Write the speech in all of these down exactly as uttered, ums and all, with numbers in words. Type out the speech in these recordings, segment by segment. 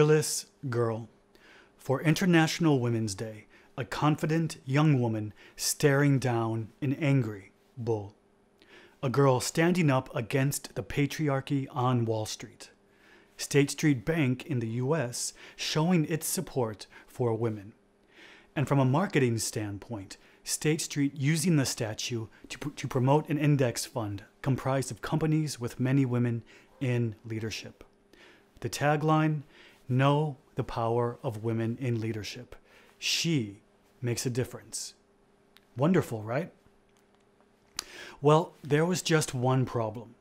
fearless girl. For International Women's Day, a confident young woman staring down an angry bull. A girl standing up against the patriarchy on Wall Street. State Street Bank in the U S showing its support for women. And from a marketing standpoint, State Street using the statue to, to promote an index fund comprised of companies with many women in leadership. The tagline, "Know the power of women in leadership. She makes a difference." Wonderful, right? Well, there was just one problem.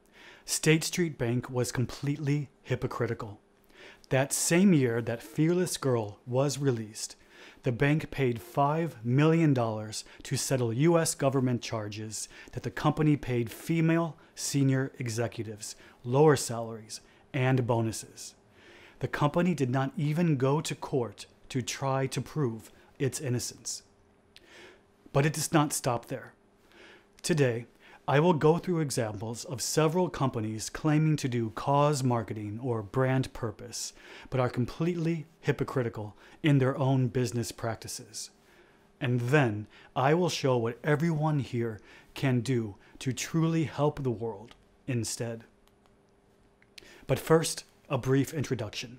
State Street Bank was completely hypocritical. That same year that Fearless Girl was released, the bank paid five million dollars to settle U S government charges that the company paid female senior executives, lower salaries, and bonuses. The company did not even go to court to try to prove its innocence. But it does not stop there. Today, I will go through examples of several companies claiming to do cause marketing or brand purpose, but are completely hypocritical in their own business practices. And then I will show what everyone here can do to truly help the world instead. But first, a brief introduction.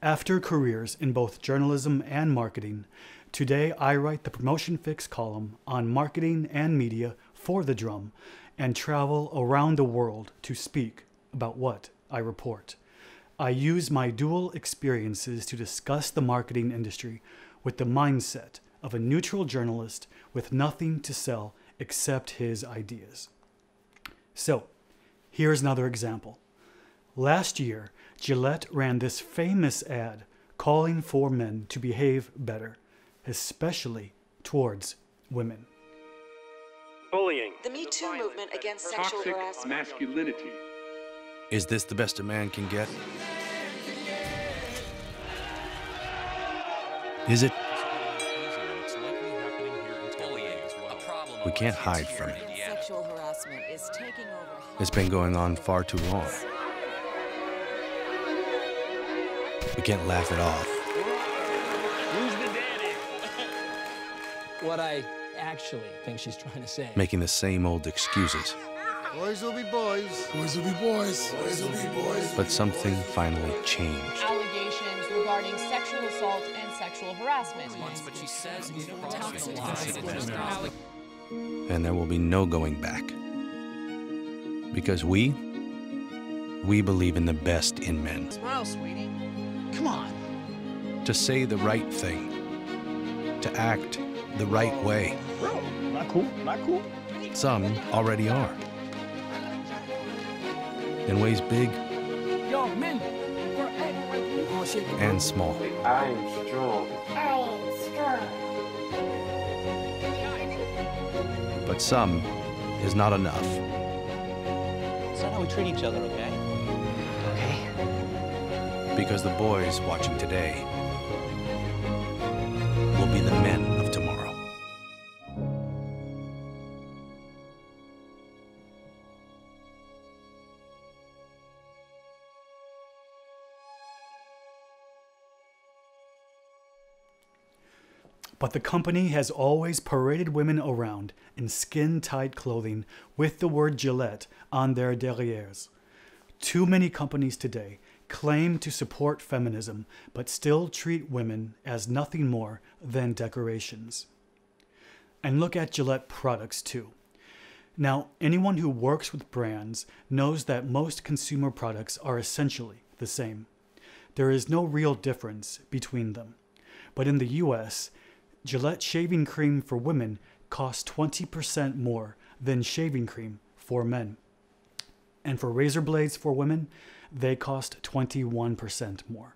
After careers in both journalism and marketing, today I write the Promotion Fix column on marketing and media for The Drum and travel around the world to speak about what I report. I use my dual experiences to discuss the marketing industry with the mindset of a neutral journalist with nothing to sell except his ideas. So, here's another example. Last year, Gillette ran this famous ad calling for men to behave better, especially towards women. Bullying. The Me Too the movement against sexual harassment. Masculinity. Is this the best a man can get? Is it? We can't hide from it. Sexual harassment is taking over. It's been going on far too long. We can't laugh it off. Who's the daddy? What I actually think she's trying to say. Making the same old excuses. Boys will be boys. Boys will be boys. Boys will be boys. But something finally changed. Allegations regarding sexual assault and sexual harassment. But she says and there will be no going back. Because we, we believe in the best in men. Smile, sweetie. Come on. To say the right thing. To act the right way. Bro, not cool, not cool. Some already are. In ways big Yo, men, and small. I am strong. I am strong. But some is not enough. That's not how we treat each other, okay? Because the boys watching today will be the men of tomorrow. But the company has always paraded women around in skin-tight clothing with the word Gillette on their derrieres. Too many companies today claim to support feminism, but still treat women as nothing more than decorations. And look at Gillette products too. Now, anyone who works with brands knows that most consumer products are essentially the same. There is no real difference between them. But in the U S, Gillette shaving cream for women costs twenty percent more than shaving cream for men. And for razor blades for women, they cost twenty-one percent more.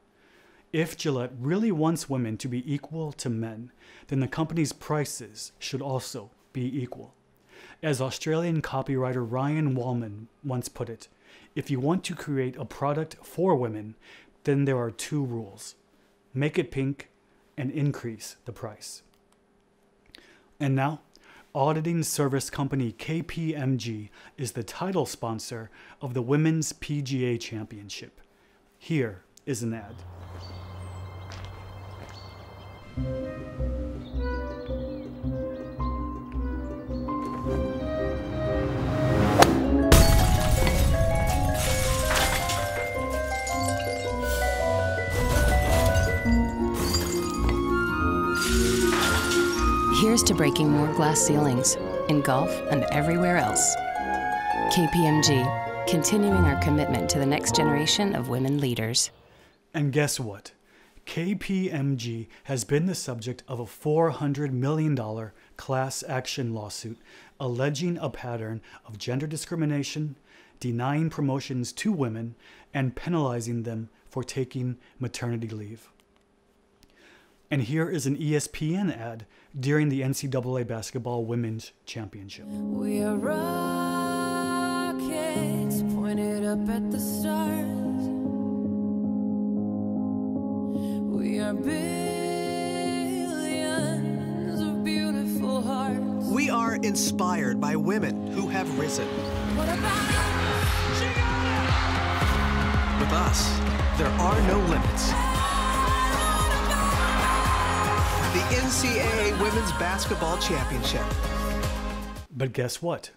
If Gillette really wants women to be equal to men, then the company's prices should also be equal. As Australian copywriter Ryan Wallman once put it, if you want to create a product for women, then there are two rules. Make it pink and increase the price. And now, auditing service company K P M G is the title sponsor of the Women's P G A Championship. Here is an ad. Here's to breaking more glass ceilings in golf and everywhere else. K P M G, continuing our commitment to the next generation of women leaders. And guess what? K P M G has been the subject of a four hundred million dollars class action lawsuit alleging a pattern of gender discrimination, denying promotions to women, and penalizing them for taking maternity leave. And here is an E S P N ad during the N C double A Basketball Women's Championship. We are rockets pointed up at the stars. We are billions of beautiful hearts. We are inspired by women who have risen. What about us? She got it! With us, there are no limits. The N C double A Women's Basketball Championship. But guess what?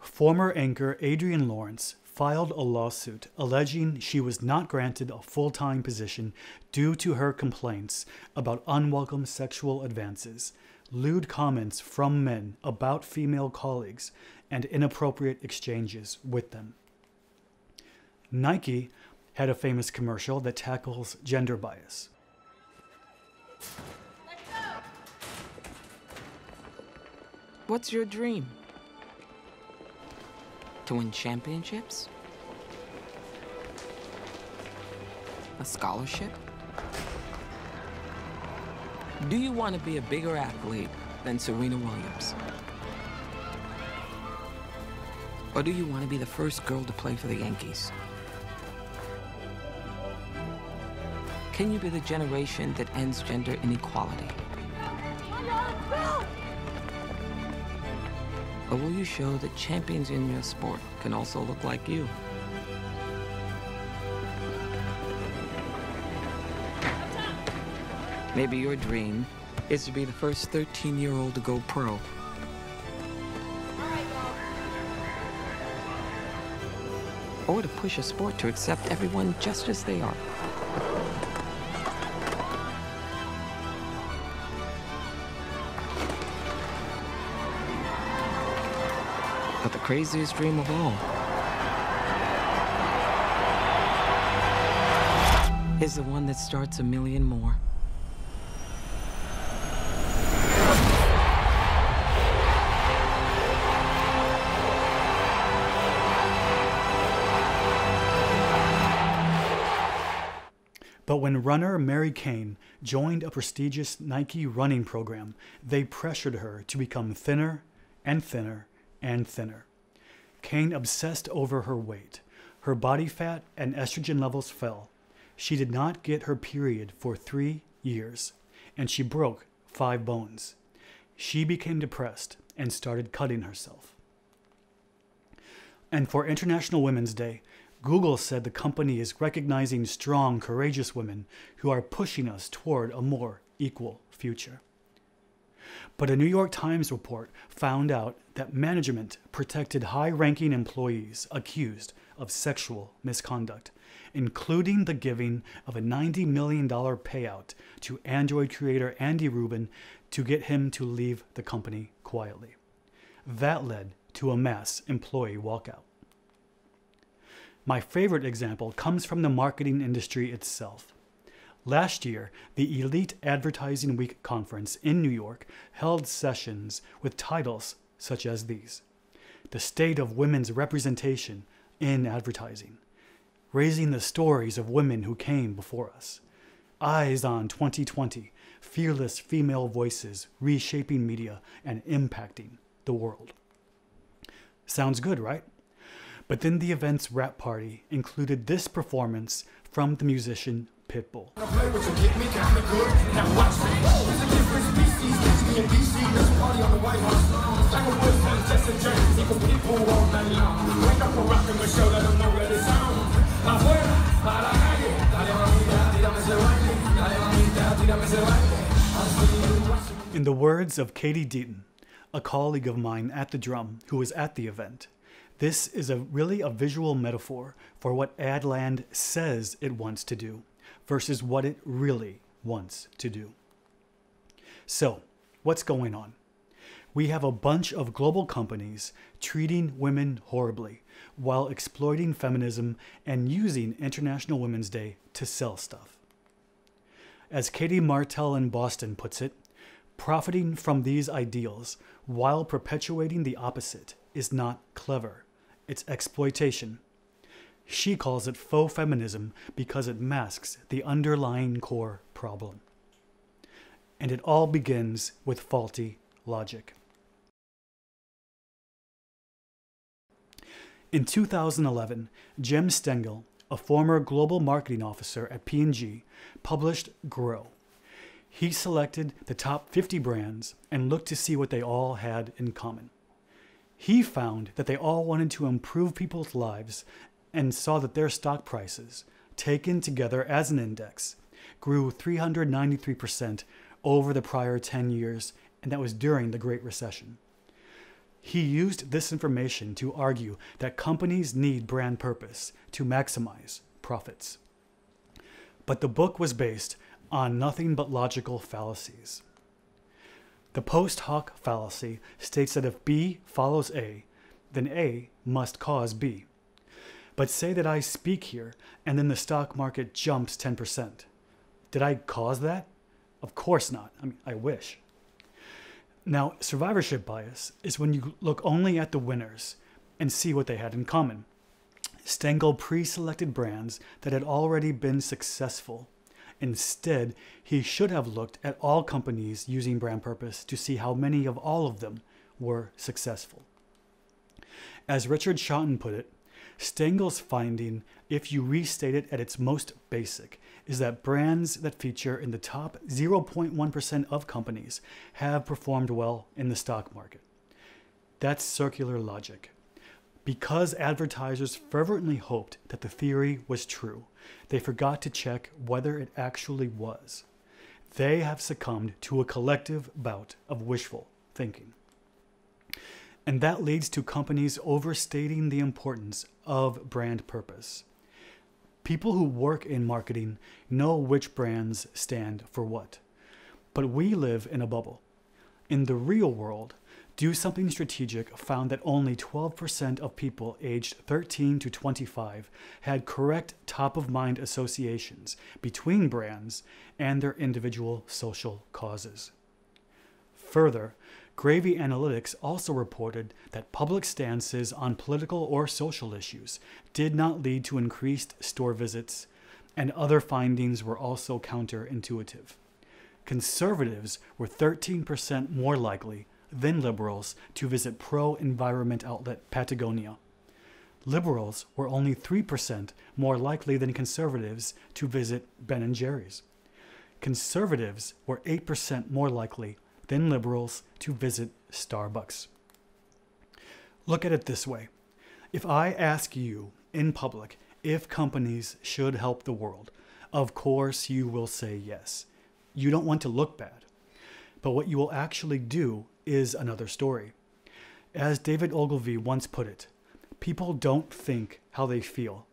Former anchor Adrienne Lawrence filed a lawsuit alleging she was not granted a full-time position due to her complaints about unwelcome sexual advances, lewd comments from men about female colleagues, and inappropriate exchanges with them. Nike had a famous commercial that tackles gender bias. What's your dream? To win championships? A scholarship? Do you want to be a bigger athlete than Serena Williams? Or do you want to be the first girl to play for the Yankees? Can you be the generation that ends gender inequality? Or will you show that champions in your sport can also look like you? Maybe your dream is to be the first thirteen-year-old to go pro. All right, Bob. Or to push a sport to accept everyone just as they are. But the craziest dream of all is the one that starts a million more. But when runner Mary Cain joined a prestigious Nike running program, they pressured her to become thinner and thinner and thinner. Cain obsessed over her weight. Her body fat and estrogen levels fell. She did not get her period for three years, and she broke five bones. She became depressed and started cutting herself. And for International Women's Day, Google said the company is recognizing strong, courageous women who are pushing us toward a more equal future. But a New York Times report found out that management protected high-ranking employees accused of sexual misconduct, including the giving of a ninety million dollars payout to Android creator Andy Rubin to get him to leave the company quietly. That led to a mass employee walkout. My favorite example comes from the marketing industry itself. Last year, the Elite Advertising Week conference in New York held sessions with titles such as these: The State of Women's Representation in Advertising, Raising the Stories of Women Who Came Before Us, Eyes on twenty twenty, Fearless Female Voices Reshaping Media and Impacting the World. Sounds good, right? But then the event's wrap party included this performance from the musician Pitbull. In the words of Katie Deaton, a colleague of mine at The Drum who was at the event, this is a really a visual metaphor for what Adland says it wants to do versus what it really wants to do. So, what's going on? We have a bunch of global companies treating women horribly while exploiting feminism and using International Women's Day to sell stuff. As Katie Martell in Boston puts it, profiting from these ideals while perpetuating the opposite is not clever. It's exploitation. She calls it faux feminism because it masks the underlying core problem. And it all begins with faulty logic. In two thousand eleven, Jim Stengel, a former global marketing officer at P and G, published Grow. He selected the top fifty brands and looked to see what they all had in common. He found that they all wanted to improve people's lives and saw that their stock prices, taken together as an index, grew three hundred ninety-three percent over the prior ten years, and that was during the Great Recession. He used this information to argue that companies need brand purpose to maximize profits. But the book was based on nothing but logical fallacies. The post hoc fallacy states that if B follows A, then A must cause B. But say that I speak here and then the stock market jumps ten percent. Did I cause that? Of course not. I mean, I wish. Now, survivorship bias is when you look only at the winners and see what they had in common. Stengel pre-selected brands that had already been successful. Instead, he should have looked at all companies using brand purpose to see how many of all of them were successful. As Richard Schotton put it, Stengel's finding, if you restate it at its most basic, is that brands that feature in the top zero point one percent of companies have performed well in the stock market. That's circular logic. Because advertisers fervently hoped that the theory was true, they forgot to check whether it actually was. They have succumbed to a collective bout of wishful thinking. And that leads to companies overstating the importance of brand purpose. People who work in marketing know which brands stand for what. But we live in a bubble. In the real world, Do Something Strategic found that only twelve percent of people aged thirteen to twenty-five had correct top-of-mind associations between brands and their individual social causes. Further, Gravy Analytics also reported that public stances on political or social issues did not lead to increased store visits, and other findings were also counterintuitive. Conservatives were thirteen percent more likely than liberals to visit pro-environment outlet Patagonia. Liberals were only three percent more likely than conservatives to visit Ben and Jerry's. Conservatives were eight percent more likely than liberals to visit Starbucks. Look at it this way. If I ask you in public if companies should help the world, of course you will say yes. You don't want to look bad. But what you will actually do is another story. As David Ogilvy once put it, people don't think how they feel.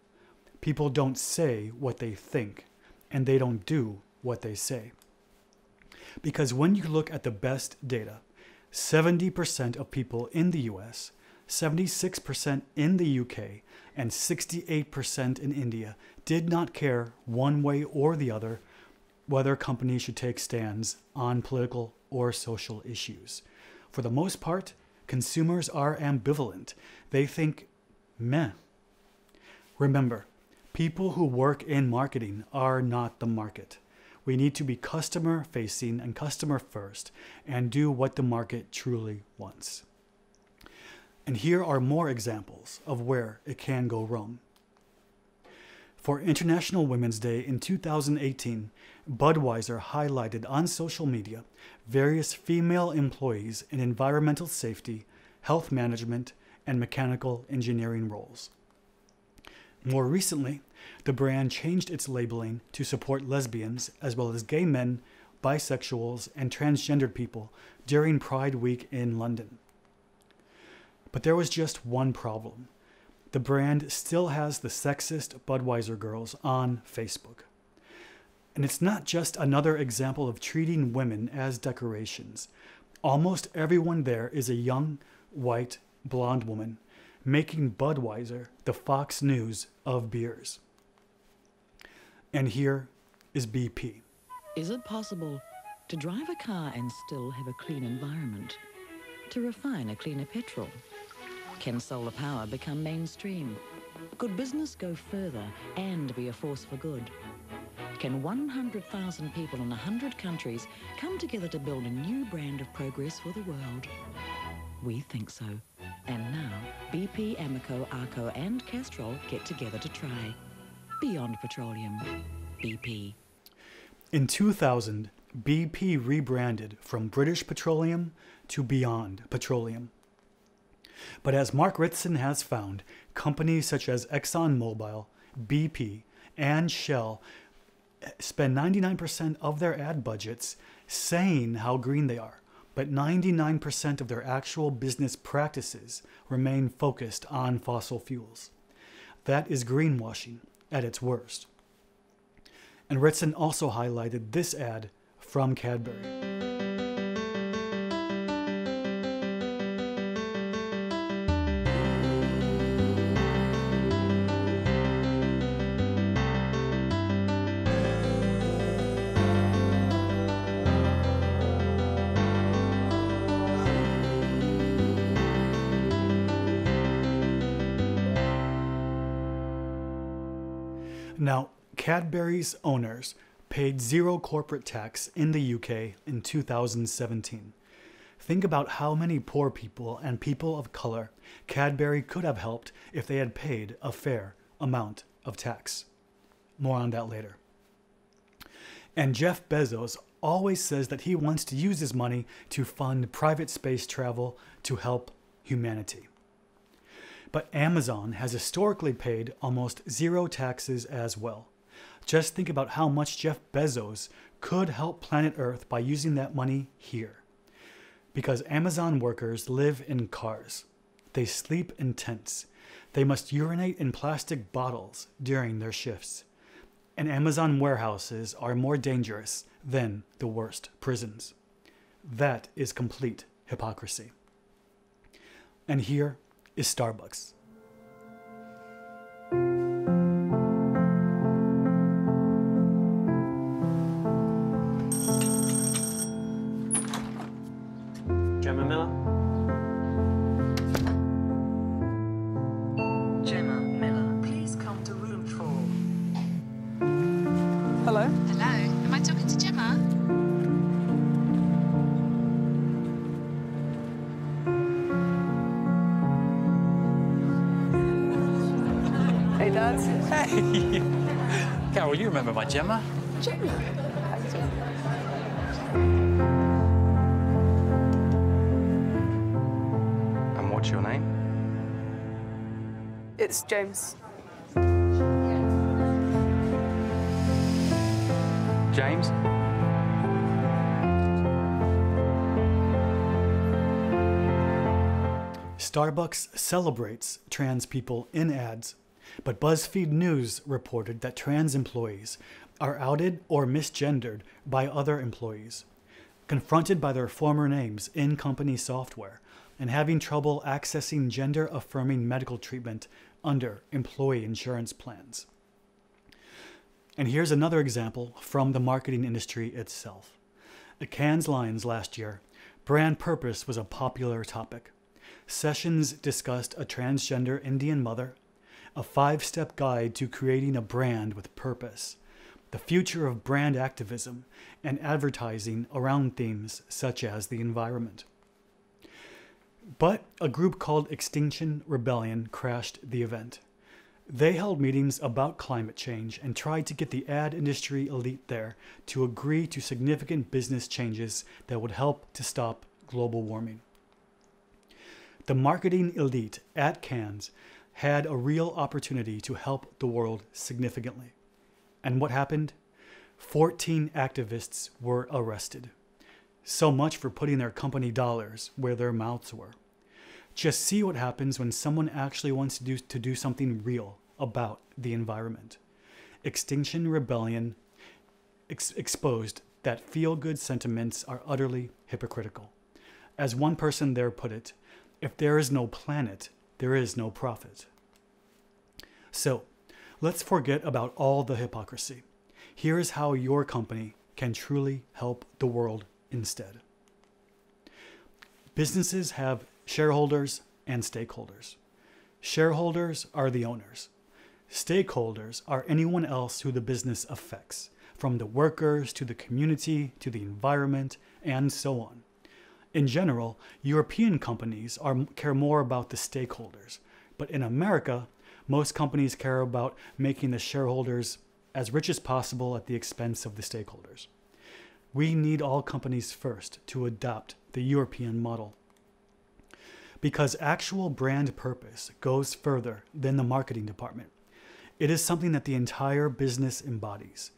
People don't say what they think, and they don't do what they say. Because when you look at the best data, seventy percent of people in the U S, seventy-six percent in the U K, and sixty-eight percent in India did not care one way or the other whether companies should take stands on political or social issues. For the most part, consumers are ambivalent. They think, meh. Remember, people who work in marketing are not the market. We need to be customer-facing and customer-first and do what the market truly wants. And here are more examples of where it can go wrong. For International Women's Day in two thousand eighteen, Budweiser highlighted on social media various female employees in environmental safety, health management, and mechanical engineering roles. More recently, the brand changed its labeling to support lesbians as well as gay men, bisexuals, and transgendered people during Pride Week in London. But there was just one problem. The brand still has the sexist Budweiser girls on Facebook. And it's not just another example of treating women as decorations. Almost everyone there is a young, white, blonde woman, making Budweiser the Fox News of beers. And here is B P. Is it possible to drive a car and still have a clean environment? To refine a cleaner petrol? Can solar power become mainstream? Could business go further and be a force for good? Can one hundred thousand people in one hundred countries come together to build a new brand of progress for the world? We think so. And now, B P, Amoco, Arco and Castrol get together to try Beyond Petroleum. B P. In two thousand, B P rebranded from British Petroleum to Beyond Petroleum. But as Mark Ritson has found, companies such as ExxonMobil, B P, and Shell spend ninety-nine percent of their ad budgets saying how green they are, but ninety-nine percent of their actual business practices remain focused on fossil fuels. That is greenwashing at its worst. And Ritson also highlighted this ad from Cadbury. Now, Cadbury's owners paid zero corporate tax in the U K in two thousand seventeen. Think about how many poor people and people of color Cadbury could have helped if they had paid a fair amount of tax. More on that later. And Jeff Bezos always says that he wants to use his money to fund private space travel to help humanity. But Amazon has historically paid almost zero taxes as well. Just think about how much Jeff Bezos could help planet Earth by using that money here. Because Amazon workers live in cars. They sleep in tents. They must urinate in plastic bottles during their shifts. And Amazon warehouses are more dangerous than the worst prisons. That is complete hypocrisy. And here is Starbucks. Gemma Miller. Gemma Miller, please come to room four. Hello. Hello. Am I talking to Gemma? Hey, Dad. Hey. Carol, you remember my Gemma? Gemma. What's your name? It's James. James? Starbucks celebrates trans people in ads, but BuzzFeed News reported that trans employees are outed or misgendered by other employees, confronted by their former names in company software, and having trouble accessing gender-affirming medical treatment under employee insurance plans. And here's another example from the marketing industry itself. At Cannes Lions last year, brand purpose was a popular topic. Sessions discussed a transgender Indian mother, a five-step guide to creating a brand with purpose, the future of brand activism, and advertising around themes such as the environment. But a group called Extinction Rebellion crashed the event. They held meetings about climate change and tried to get the ad industry elite there to agree to significant business changes that would help to stop global warming. The marketing elite at Cannes had a real opportunity to help the world significantly. And what happened? fourteen activists were arrested. So much for putting their company dollars where their mouths were. Just see what happens when someone actually wants to do, to do something real about the environment. Extinction Rebellion ex exposed that feel-good sentiments are utterly hypocritical. As one person there put it, if there is no planet, there is no profit. So, let's forget about all the hypocrisy. Here is how your company can truly help the world instead. Businesses have shareholders and stakeholders. Shareholders are the owners. Stakeholders are anyone else who the business affects, from the workers to the community to the environment and so on. In general, European companies are, care more about the stakeholders, but in America, most companies care about making the shareholders as rich as possible at the expense of the stakeholders. We need all companies first to adopt the European model, because actual brand purpose goes further than the marketing department. It is something that the entire business embodies.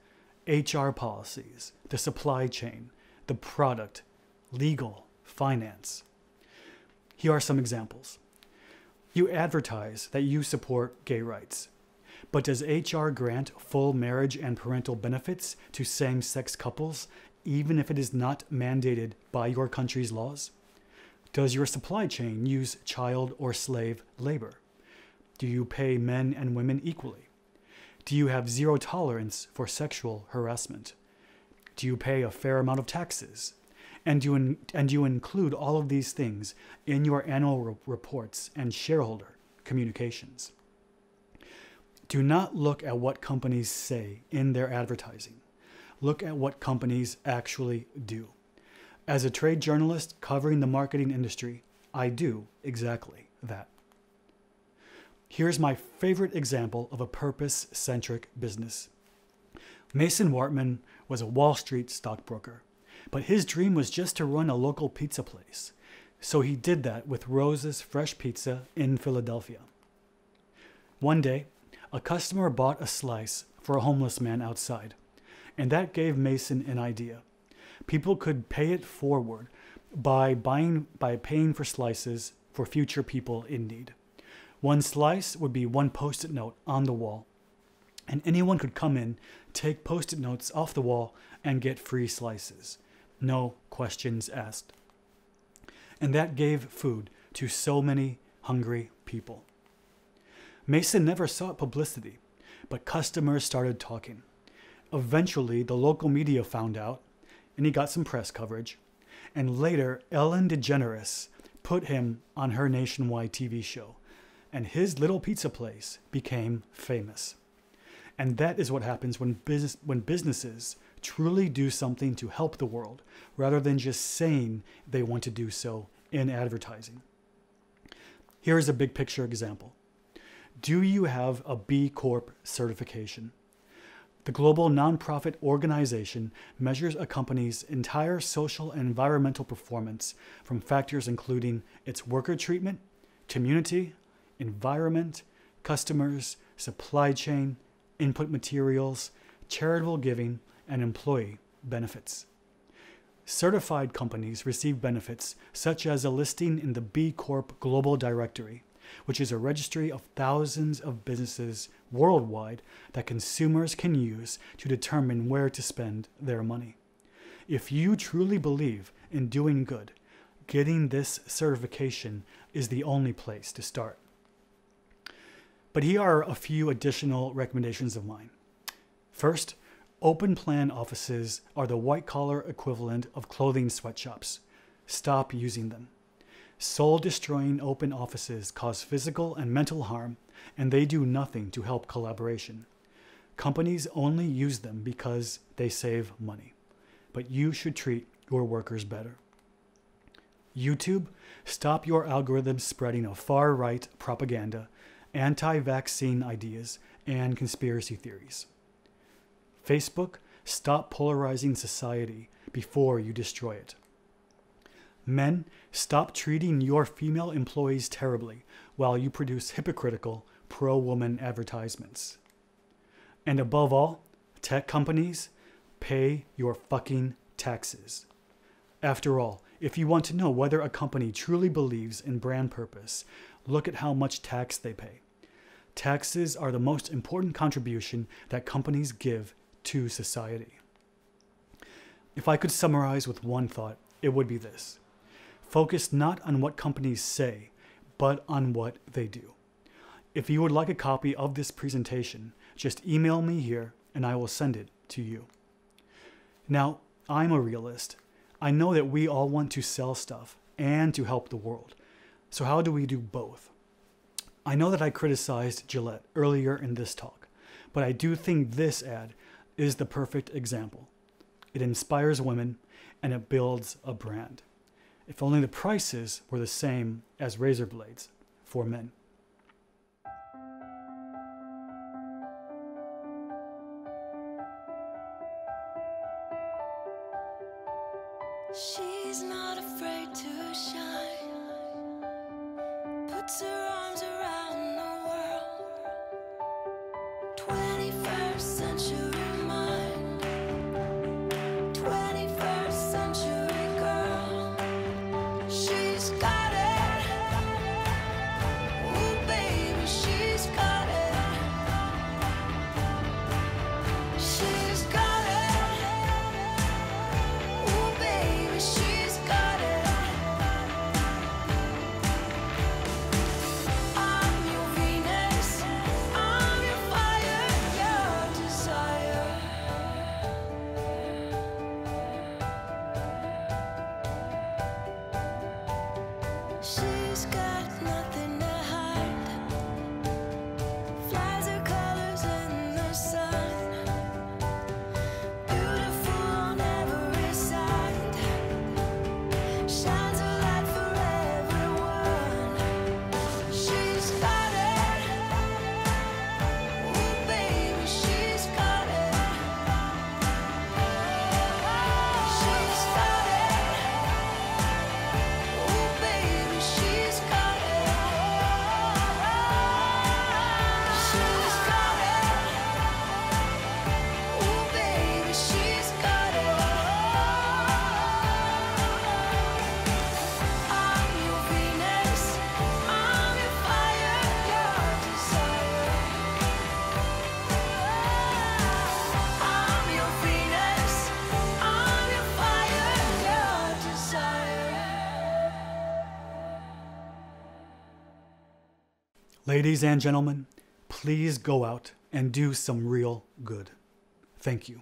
H R policies, the supply chain, the product, legal, finance. Here are some examples. You advertise that you support gay rights, but does H R grant full marriage and parental benefits to same-sex couples, even if it is not mandated by your country's laws? Does your supply chain use child or slave labor? Do you pay men and women equally? Do you have zero tolerance for sexual harassment? Do you pay a fair amount of taxes? And you, in, and you include all of these things in your annual re reports and shareholder communications. Do not look at what companies say in their advertising. Look at what companies actually do. As a trade journalist covering the marketing industry, I do exactly that. Here's my favorite example of a purpose-centric business. Mason Wartman was a Wall Street stockbroker, but his dream was just to run a local pizza place. So he did that with Rose's Fresh Pizza in Philadelphia. One day, a customer bought a slice for a homeless man outside, and that gave Mason an idea. People could pay it forward by buying by paying for slices for future people in need. One slice would be one post-it note on the wall, and anyone could come in, take post-it notes off the wall, and get free slices. No questions asked. And that gave food to so many hungry people. Mason never sought publicity, but customers started talking. Eventually, the local media found out, and he got some press coverage, and later Ellen DeGeneres put him on her nationwide T V show, and his little pizza place became famous. And that is what happens when business when businesses truly do something to help the world, rather than just saying they want to do so in advertising. Here is a big picture example. Do you have a B Corp certification? The global nonprofit organization measures a company's entire social and environmental performance from factors including its worker treatment, community, environment, customers, supply chain, input materials, charitable giving, and employee benefits. Certified companies receive benefits such as a listing in the B Corp Global Directory, which is a registry of thousands of businesses worldwide that consumers can use to determine where to spend their money. If you truly believe in doing good, getting this certification is the only place to start. But here are a few additional recommendations of mine. First, open plan offices are the white-collar equivalent of clothing sweatshops. Stop using them. Soul-destroying open offices cause physical and mental harm, and they do nothing to help collaboration. Companies only use them because they save money. But you should treat your workers better. YouTube, stop your algorithms spreading of far-right propaganda, anti-vaccine ideas, and conspiracy theories. Facebook, stop polarizing society before you destroy it. Men, stop treating your female employees terribly while you produce hypocritical pro-woman advertisements. And above all, tech companies, Pay your fucking taxes. After all, if you want to know whether a company truly believes in brand purpose, look at how much tax they pay. Taxes are the most important contribution that companies give to society. If I could summarize with one thought, it would be this. Focus not on what companies say, but on what they do. If you would like a copy of this presentation, just email me here and I will send it to you. Now, I'm a realist. I know that we all want to sell stuff and to help the world. So how do we do both? I know that I criticized Gillette earlier in this talk, but I do think this ad is the perfect example. It inspires women and it builds a brand. If only the prices were the same as razor blades for men. She's not afraid to shine, puts her arms around the world, twenty-first century mind, twenty-first century girl, she's got it, ooh baby, she's got it, she's got it. Ladies and gentlemen, please go out and do some real good. Thank you.